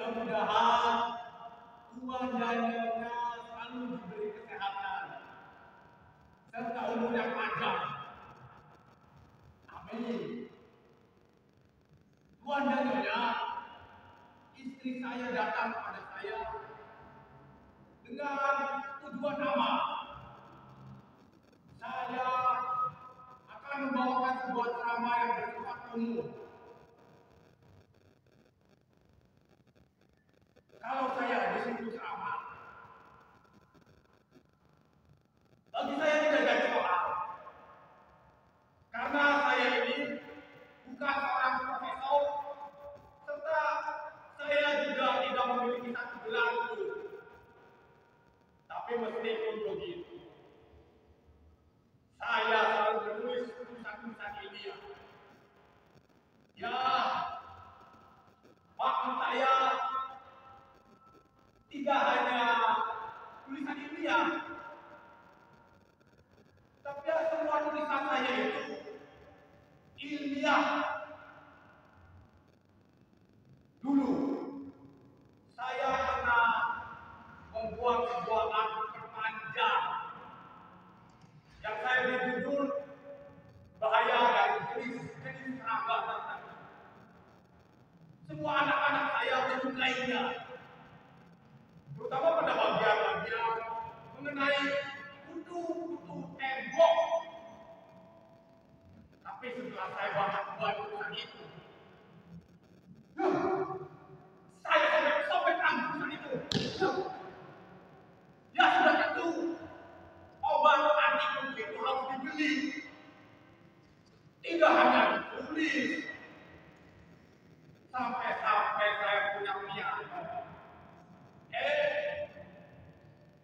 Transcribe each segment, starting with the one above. mudah-mudahan uang jajannya selalu diberi kesehatan serta umur yang panjang. Amin. Tuan dan Nyonya, istri saya datang kepada saya dengan tujuan nama. Saya akan membawakan sebuah ceramah yang bersifat umum. Kalau saya disitu ceramah, bagi saya tidak jadi soal, karena saya ini bukan seorang profesor, serta saya juga tidak memiliki satu gelar pun. Tapi meskipun begitu, saya selalu menulis tulisan-tulisan ilmiah. Ya, maksud saya tidak hanya tulisan ilmiah, tapi semua tulisan saya itu ilmiah. Dulu saya pernah membuat sebuah artikel panjang yang saya beri judul bahaya dari jenis perangkat. Semua anak-anak saya menyukainya, terutama pada bagian-bagian mengenai kutu-kutu tembok. Tapi setelah saya baca tulisan itu, saya sobek-sobekan tulisan itu. Ya sudah tentu, obat anti-kutu itu harus dibeli. Tidak hanya ditulis, sampai saya punya niat.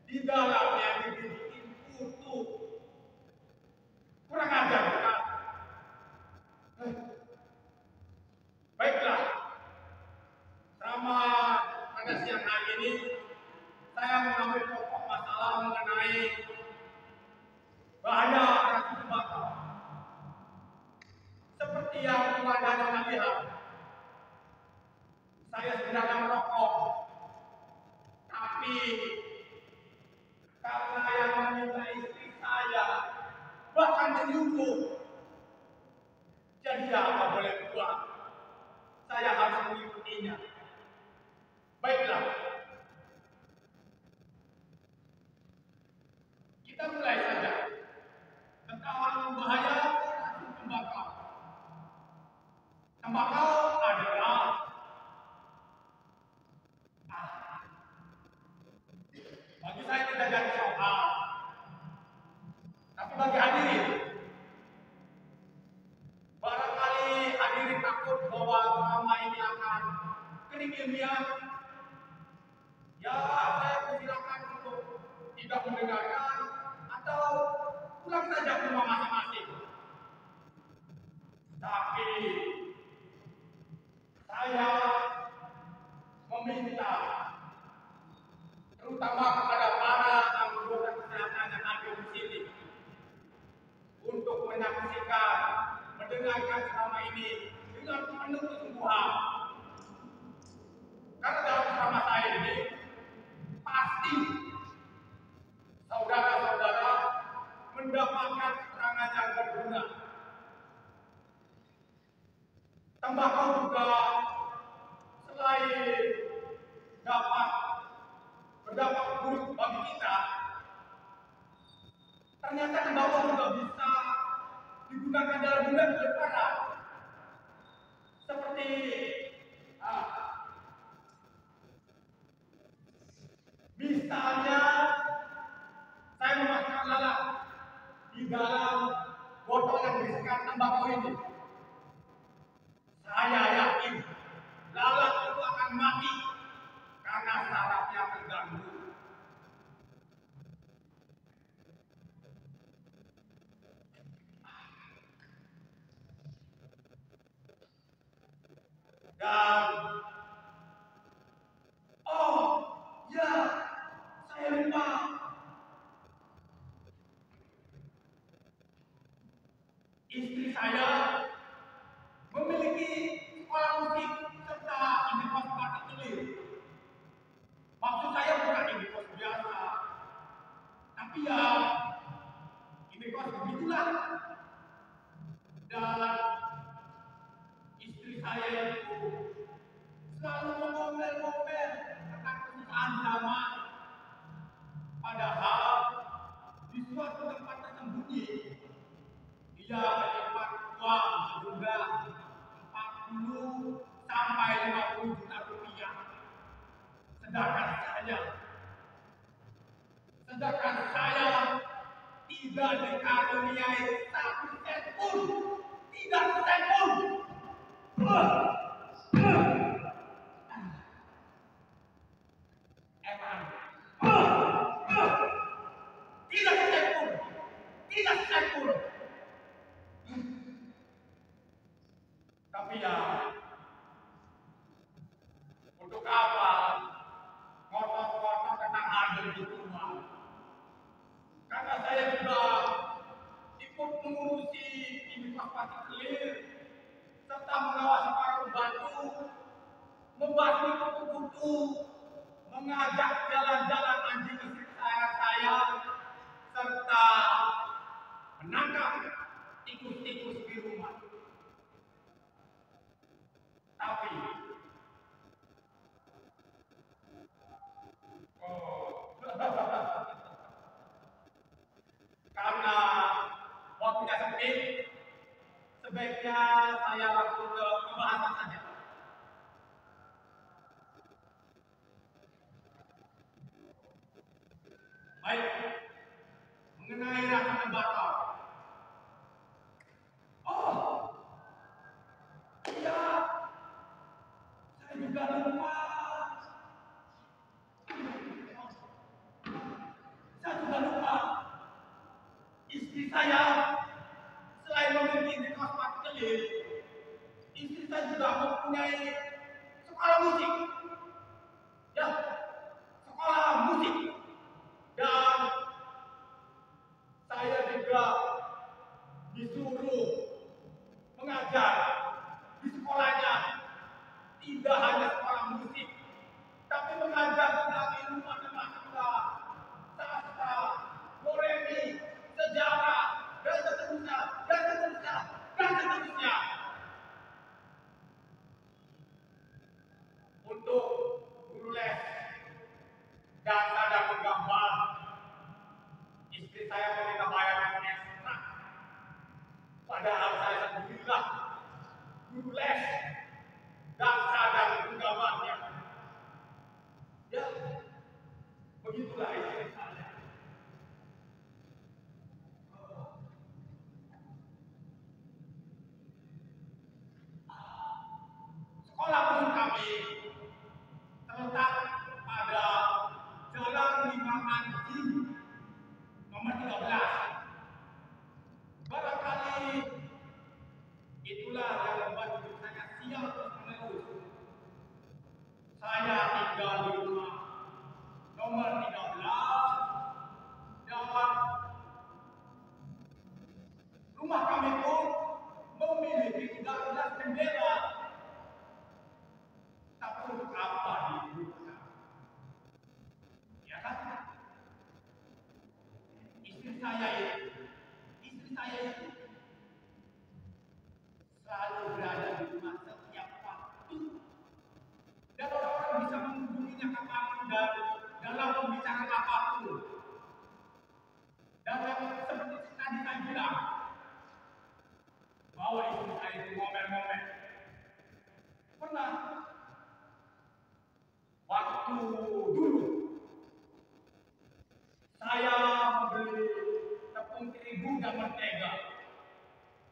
Di dalamnya dibikin kutu. Kurang ajar, bukan? Baiklah, sama pada siang hari ini saya mengambil pokok masalah mengenai bahaya racun tembakau. Seperti yang Tuhan dan Nyonya lihat, saya sebenarnya merokok. Tapi karena yang meminta istri saya bahkan menyuruh, jadi apa boleh buat, saya harus mengikutinya. Baiklah, kita mulai saja tentang bahaya racun tembakau. Tembakau adalah bagi saya tidak jadi soal, tapi bagi hadirin, barangkali hadirin takut bahwa selama ini akan kering ilmiah. Ya, saya persilakan untuk tidak mendengarkan atau pulang saja ke rumah masing-masing. Tapi saya meminta terutama kepada para anggota kesehatan yang hadir di sini untuk menyaksikan, mendengarkan selama ini dengan penuh kesungguhan. Karena dalam selama saya ini pasti saudara-saudara mendapatkan keterangan yang berguna. Tembakau juga selain dapat berdampak buruk bagi kita, ternyata tembakau juga bisa digunakan dalam dunia kejahatan seperti misalnya saya memasukkan lalat di dalam botol yang berisikan tembakau ini. Saya yakin lalat itu akan mati karena sarafnya terganggu. Dan saya lupa, istri saya memiliki sekolah musik serta universitas tertulis. Sedangkan saya tidak dikaruniai satu sen pun, tidak sen pun. Tidak sen pun. Tapi ya, untuk apa motor-motor kena ada di rumah? Karena saya juga ikut mengurusi ibu bupati Kelir serta mengawasi para pembantu, membantu kupu-kupu, mengajak jalan-jalan anjing kesayangan saya, serta menangkap tikus-tikus di rumah. Tapi karena waktunya sempit, sebaiknya saya langsung ke pembahasan saja. Baik, mengenai Racun Tembakau. Saya juga lupa. Istri saya selain memiliki sekolah partikel, istri saya juga mempunyai sekolah musik. Ya, sekolah musik. Dan saya juga disuruh mengajar di sekolahnya. Tidak hanya sekolah musik, tapi mengajar tentang ilmu matematika, sastra, koremi, sejarah, dan seterusnya. Untuk guru les dan tanda menggambar, istri saya meminta bayaran ekstra. Padahal saya sendirilah guru les dan sadar menggambarnya. Ya, begitulah istri saya. Sekolah pun kami terletak pada Jalan 5 Anjing nomor 13. Barangkali itulah yang membuat saya siap. Saya tinggal di rumah nomor 13 dan rumah kami pun memiliki 13 jendela. Tapi untuk apa dibuka? Ya kan? Istri saya itu selalu berada di rumah setiap waktu. Dan orang-orang bisa menghubunginya kapanpun dan dalam pembicaraan apapun. Dan seperti tadi saya bilang, bahwa istri saya itu ngomel-ngomel. Pernah waktu dulu saya membeli tepung terigu dan mentega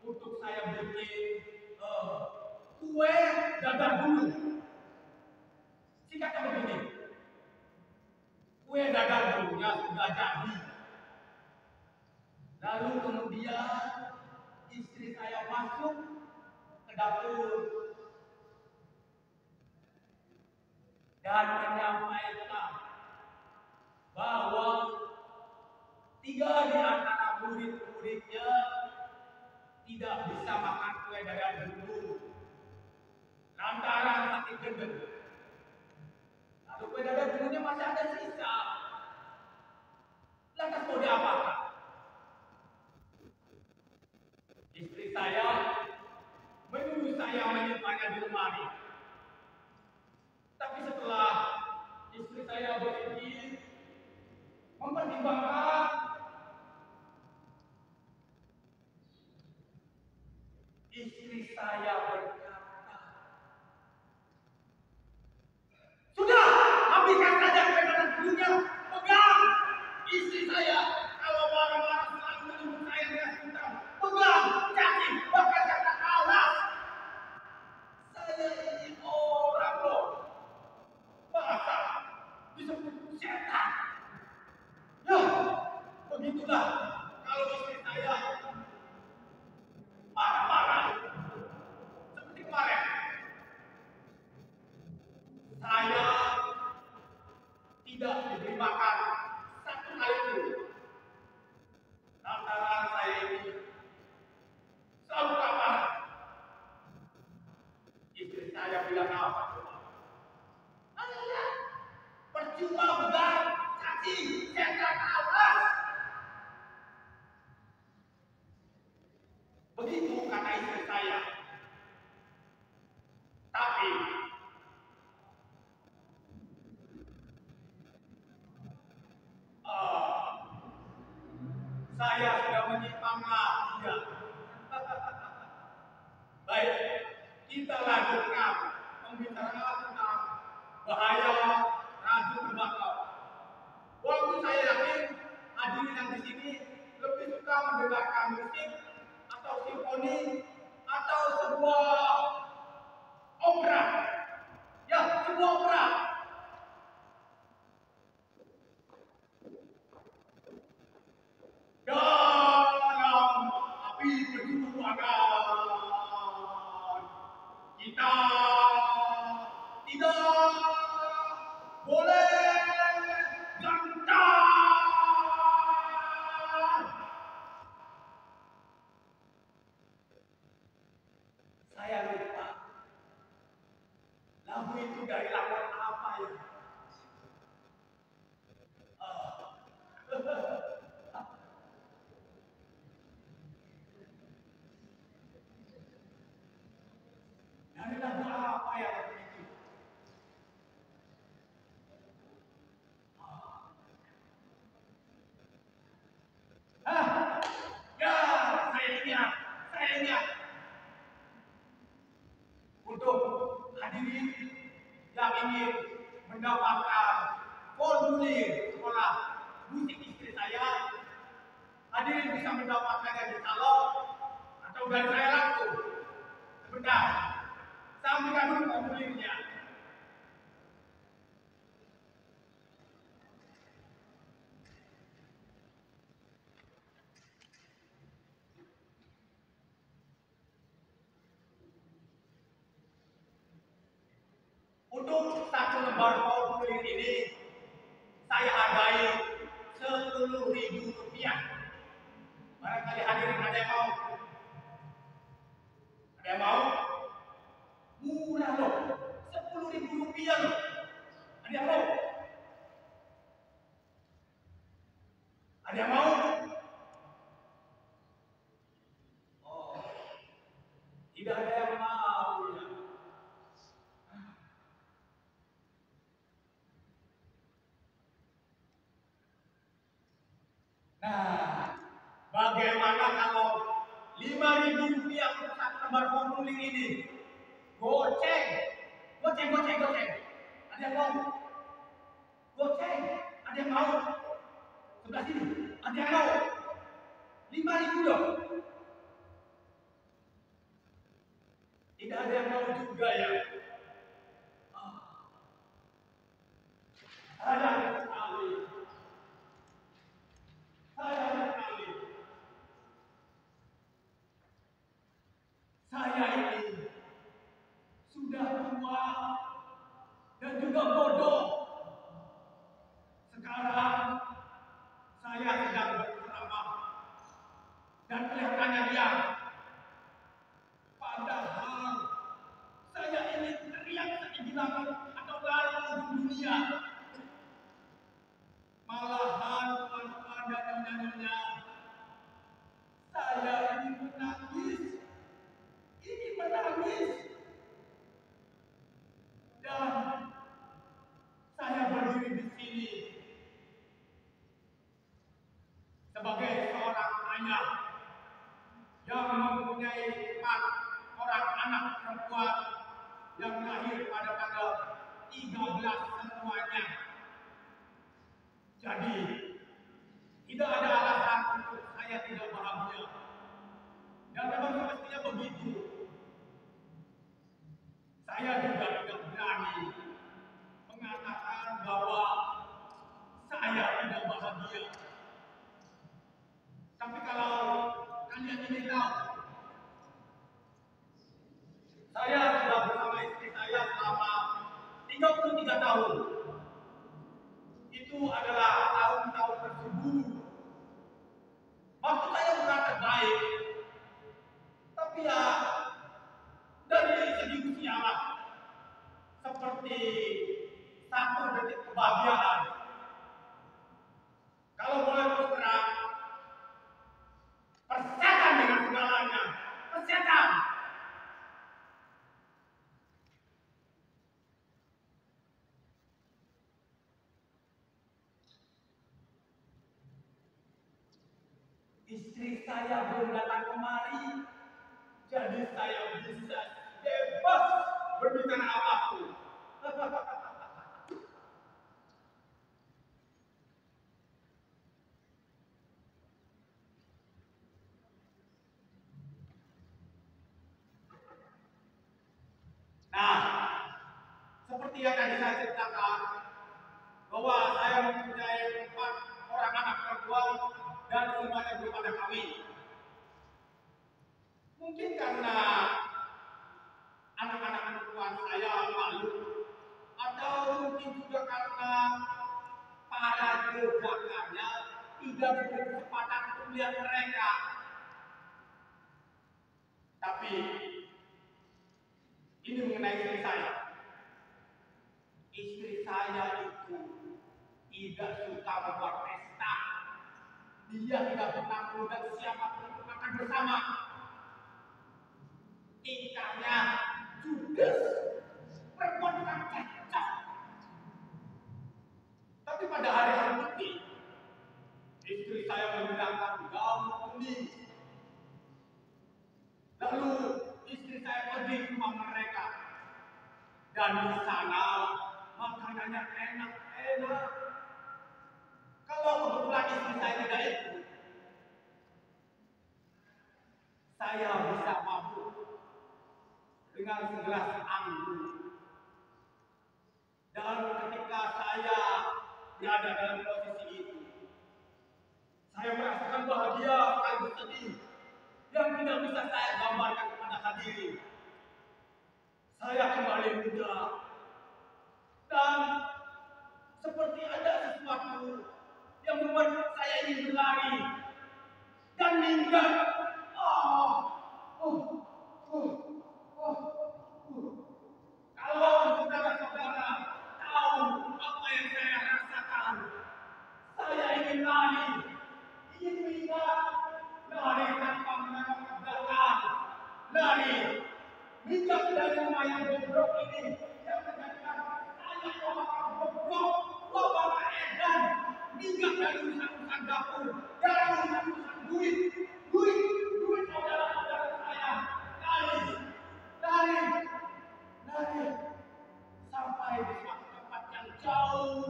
untuk saya bikin kue dadar dulu. Singkatnya begini, kue dadar dulunya sudah jadi. Lalu kemudian istri saya masuk ke dapur dan menyampaikan bahwa 3 di antara murid-muridnya tidak bisa makan kue dadar dulu lantaran sakit gendeng. Lalu kue dadar dulunya masih ada sisa. Lantas mau diapakan? Istri saya menyuruh saya menyimpannya di lemari. Tapi setelah istri saya berpikir mempertimbangkan, istri saya berkata, "Sudah, habiskan." saya tidak diberi makan satu hari pun. Lantaran saya ini selalu kabar. Istri saya bilang apa? Alah, percuma benar kaki setan alas. Begitu kata istri saya. Tapi saya sudah menyimpang dia. Baik, kita lanjutkan pembicaraan tentang bahaya racun tembakau. Walaupun saya yakin hadirin yang di sini lebih suka mendengarkan musik atau simfoni atau sebuah opera, ya sebuah opera. Dalam api perjuangan kita tidak boleh gentar. Saya lupa lagu itu dari lagu apa ya? Dari lagu apa ya? Yang ingin mendapatkan formulir sekolah musik istri saya, hadirin bisa mendapatkannya di salon atau dari saya langsung. Sebentar, saya berikan dulu formulirnya. Untuk satu lembar formulir ini, saya hargai Rp10.000. Barangkali hadirin ada yang mau? Ada yang mau? Murah loh, Rp10.000 loh. Ada yang mau? Ada yang mau? Oh, tidak ada yang mau. Nah, bagaimana kalau Rp5.000 untuk satu lembar formulir ini? Goceng, goceng, goceng, goceng. Ada yang mau? Goceng, ada yang mau? Sebelah sini, ada yang mau? Rp5.000 dong. Tidak ada yang mau juga ya. Ada sekali. Saya ini sudah tua dan juga bodoh. Sekarang saya sedang berceramah dan kelihatannya diam. Padahal saya ini teriak setinggi langit atau lari ke dunia. Malahan tuan-tuan dan nyonya-nyonya, saya ini menangis. Dan saya berdiri di sini sebagai seorang ayah yang mempunyai 4 orang anak perempuan yang lahir pada tanggal 13 semuanya. Jadi tidak ada alasan untuk saya tidak bahagia. Dan memang semestinya begitu. Saya juga tidak berani mengatakan bahwa saya tidak bahagia. Tapi kalau kalian ingin tahu, saya sudah bersama istri saya selama 33 3 tahun. Itu adalah tahun-tahun tersebut. Waktu saya berangkat baik, tapi ya dari segi usia seperti 1 detik kebahagiaan. Kalau boleh bergerak, persiapan dengan segalanya, persiapan. Istri saya belum datang kemari, jadi saya bisa bebas berbicara apapun. Nah, seperti yang tadi saya ceritakan, bahwa saya mempunyai 4 orang anak perempuan dan semuanya belum ada kawin. Mungkin karena anak-anak perempuan saya malu, atau mungkin juga karena para keluarganya tidak diberi kesempatan untuk melihat mereka. Tapi ini mengenai istri saya. Istri saya itu tidak suka membuat pesta. Dia tidak pernah mengundang siapapun untuk makan bersama. Tingkahnya judes, perempuan cacat. Tapi pada hari-hari ini, istri saya menggunakan gaun kuning. Lalu istri saya pergi ke rumah mereka, dan di sana makanannya enak-enak. Kalau kebetulan istri saya tidak ikut, saya bisa mabuk dengan segelas anggur. Dan ketika saya berada dalam posisi itu, saya merasakan bahagia sekaligus sedih yang tidak bisa saya gambarkan kepada hadirin. Saya kembali muda, dan seperti ada sesuatu yang membuat saya ingin berlari dan minggat. Kalau saudara-saudara tahu apa yang saya rasakan, saya ingin lari, ingin minggat, lari tanpa menengok ke belakang, lari minggat dari rumah yang bobrok ini yang menjadikan saya orang bobrok, orang edan. Minggat dari urusan dapur, dari urusan duit saudara-saudara saya, lari sampai di suatu tempat yang jauh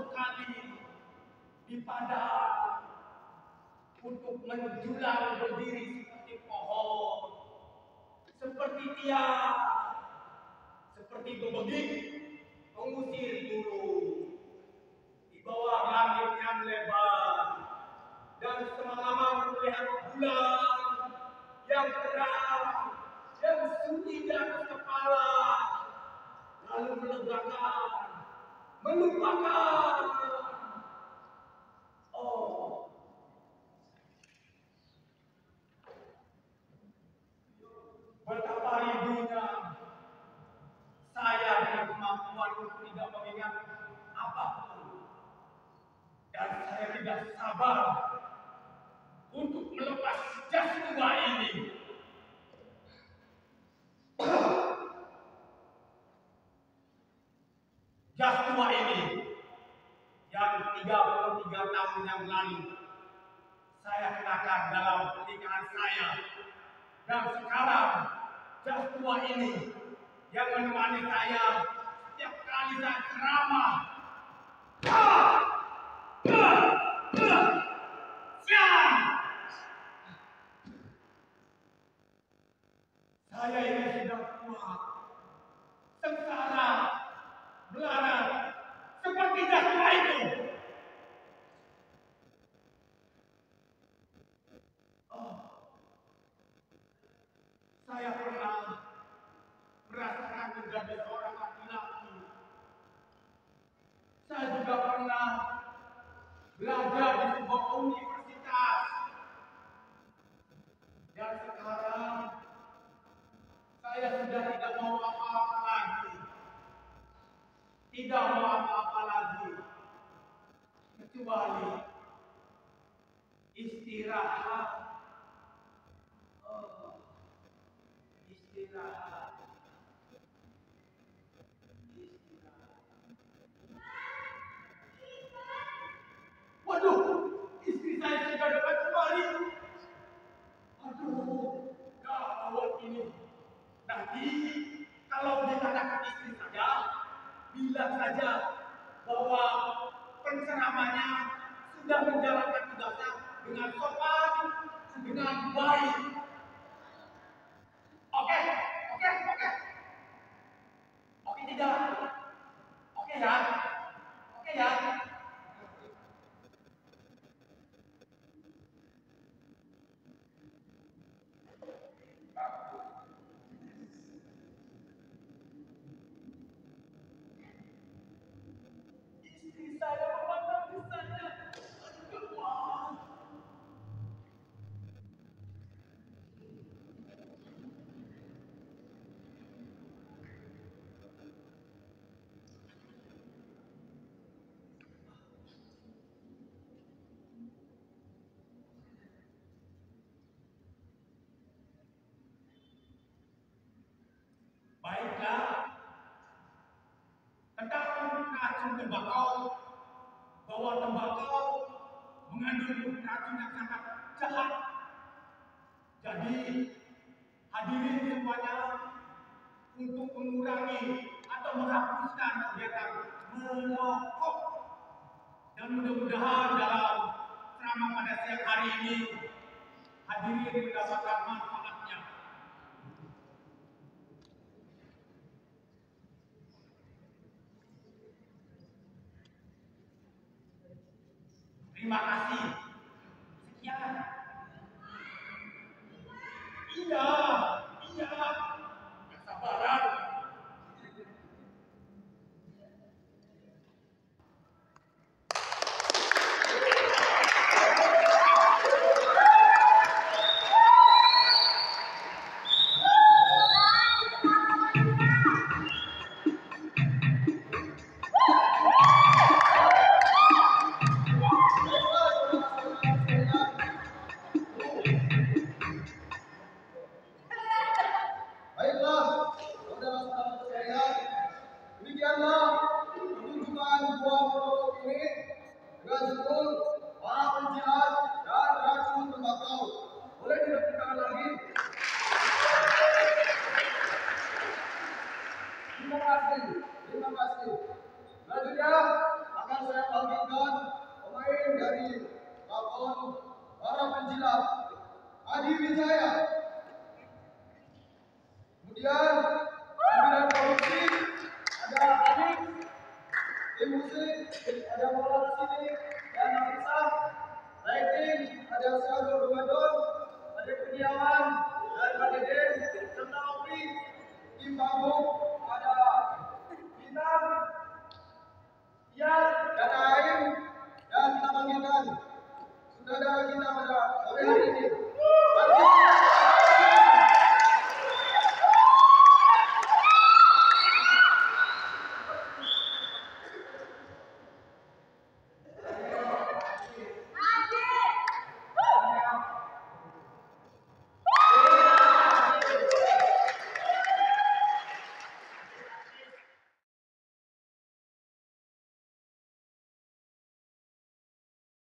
sekali di padang, untuk menjulang berdiri seperti pohon, seperti tiang, seperti gembegik mengusir burung. Di bawah langit yang lebar, dan semalaman melihat bulan yang terang yang sunyi di atas kepala, lalu melupakan. Oh, betapa rindunya saya dengan kemampuan untuk tidak mengingat apapun, dan saya tidak sabar untuk melepas jaswa ini. Jaswa ini yang 33 tahun yang lalu saya kenakan dalam pernikahan saya, dan sekarang jaswa ini yang menemani saya setiap kali saya ceramah. Saya ini sudah tua, sengsara, belara, seperti jaswa itu. Saya pernah bekerja di sebuah universitas. Dan sekarang saya sudah tidak mau apa-apa lagi. Tidak mau apa-apa lagi. Kecuali istirahat. Oh, istirahat. Waduh, istri saya sudah dapat kembali. Aduh, gawat ini. Nanti kalau dikatakan istri saya, bilang saja bahwa penceramahnya sudah menjalankan tugasnya dengan sopan, dengan baik. Oke, tidak. Oke ya. Baiklah, tentang racun tembakau, bahwa tembakau mengandung racun yang sangat jahat. Jadi, hadirin semuanya untuk mengurangi atau menghapuskan kegiatan merokok. Dan mudah-mudahan dalam ceramah pada siang hari ini, hadirin mendapatkan manfaatnya. Terima kasih. Sekian. Iya. Kesabaran. Sudah ada agenda pada sore hari ini.